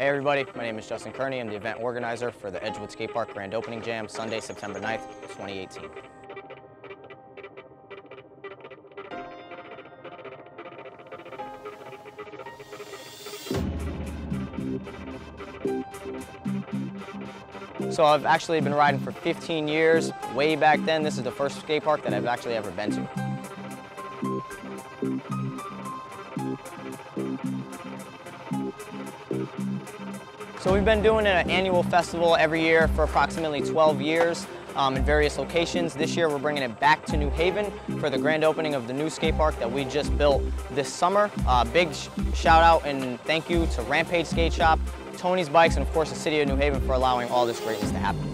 Hey everybody, my name is Justin Kearney. I'm the event organizer for the Edgewood Skate Park Grand Opening Jam, Sunday, September 9th, 2018. So I've actually been riding for 15 years. Way back then, this is the first skate park that I've actually ever been to. So we've been doing an annual festival every year for approximately 12 years in various locations. This year we're bringing it back to New Haven for the grand opening of the new skate park that we just built this summer. Big shout out and thank you to Rampage Skate Shop, Tony's Bikes, and of course the City of New Haven for allowing all this greatness to happen.